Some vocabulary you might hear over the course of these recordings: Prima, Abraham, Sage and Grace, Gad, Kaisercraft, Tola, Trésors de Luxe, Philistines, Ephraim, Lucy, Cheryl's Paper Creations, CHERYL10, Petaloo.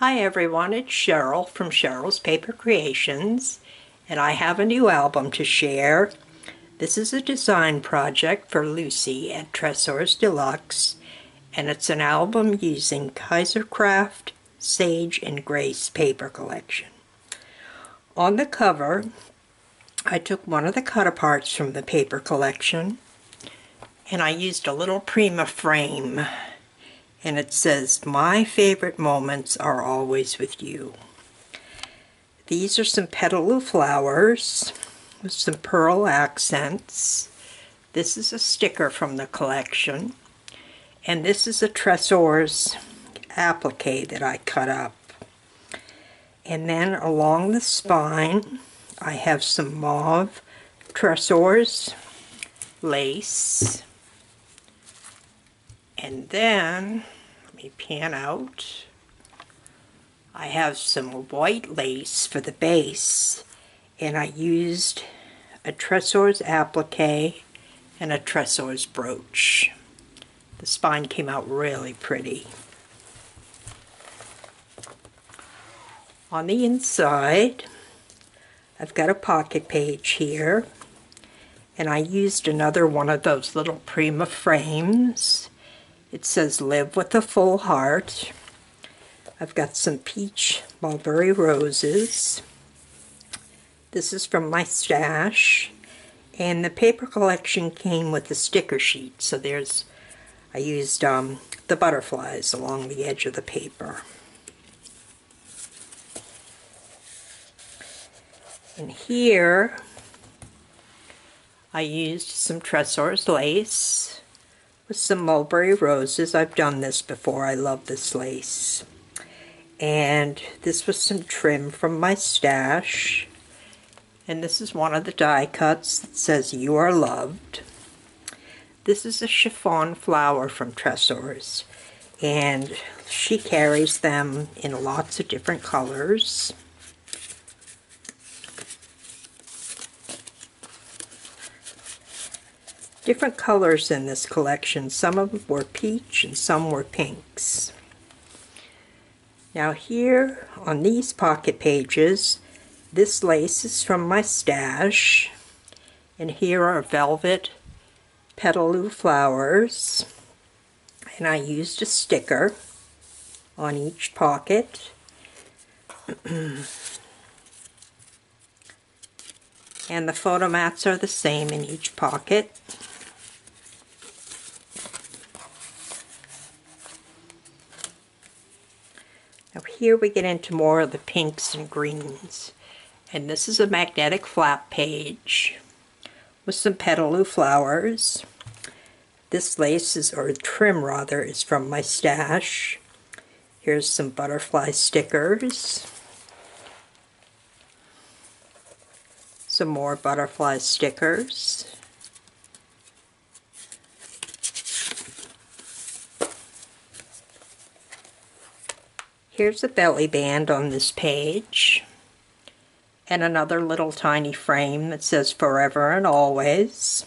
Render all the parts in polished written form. Hi everyone, it's Cheryl from Cheryl's Paper Creations, and I have a new album to share. This is a design project for Lucy at Trésors de Luxe, and it's an album using Kaisercraft, Sage and Grace paper collection. On the cover, I took one of the cut-aparts from the paper collection, and I used a little Prima frame. And it says, "My favorite moments are always with you." These are some Petaloo flowers with some pearl accents. This is a sticker from the collection. And this is a Trésors applique that I cut up. And then along the spine, I have some mauve Trésors lace. And then, let me pan out, I have some white lace for the base, and I used a Trésors applique and a Trésors brooch. The spine came out really pretty. On the inside, I've got a pocket page here, and I used another one of those little Prima frames. It says, "Live with a full heart." I've got some peach mulberry roses. This is from my stash. And the paper collection came with a sticker sheet. So there's, I used the butterflies along the edge of the paper. And here, I used some Trésors lace with some mulberry roses. I've done this before. I love this lace. And this was some trim from my stash. And this is one of the die cuts that says, "You are loved." This is a chiffon flower from Trésors. And she carries them in lots of different colors. Different colors in this collection. Some of them were peach and some were pinks. Now here on these pocket pages, this lace is from my stash, and here are velvet Petaloo flowers, and I used a sticker on each pocket. And the photomats are the same in each pocket. Here we get into more of the pinks and greens. And this is a magnetic flap page with some Petaloo flowers. This lace is, or trim rather, is from my stash. Here's some butterfly stickers. Some more butterfly stickers. Here's a belly band on this page, and another little tiny frame that says "Forever and Always."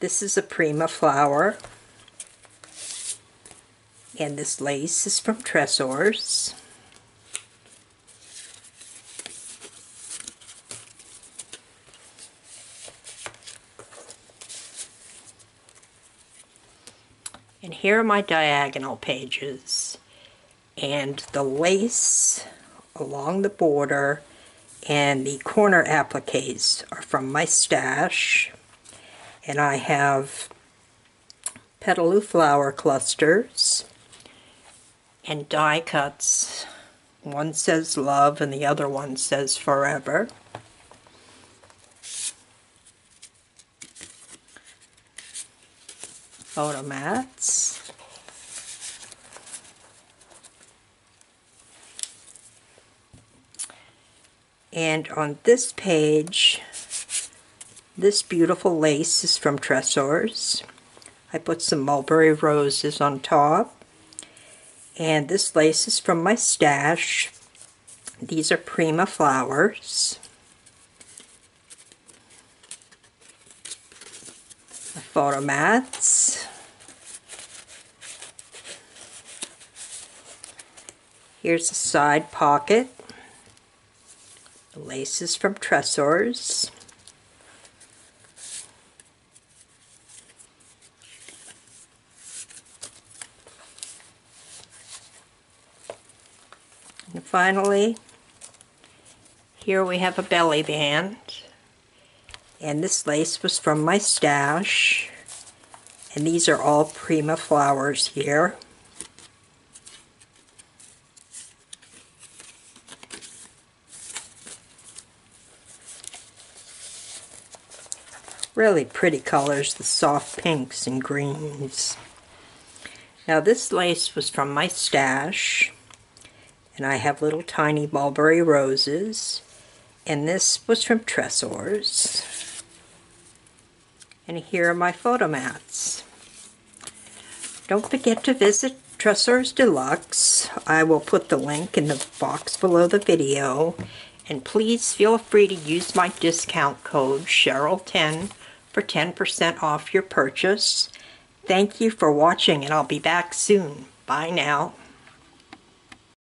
This is a Prima flower, and this lace is from Trésors. And here are my diagonal pages. And the lace along the border and the corner appliques are from my stash. And I have Petaloo flower clusters and die cuts. One says "love" and the other one says "forever." Photomats. And on this page, this beautiful lace is from Trésors. I put some mulberry roses on top. And this lace is from my stash. These are Prima flowers. The photomats. Here's the side pocket. The laces from Trésors. And finally, here we have a belly band. And this lace was from my stash. And these are all Prima flowers here. Really pretty colors, the soft pinks and greens. Now this lace was from my stash, and I have little tiny mulberry roses, and this was from Trésors. And here are my photo mats. Don't forget to visit Trésors de Luxe. I will put the link in the box below the video, and please feel free to use my discount code CHERYL10 for 10% off your purchase. Thank you for watching, and I'll be back soon. Bye now.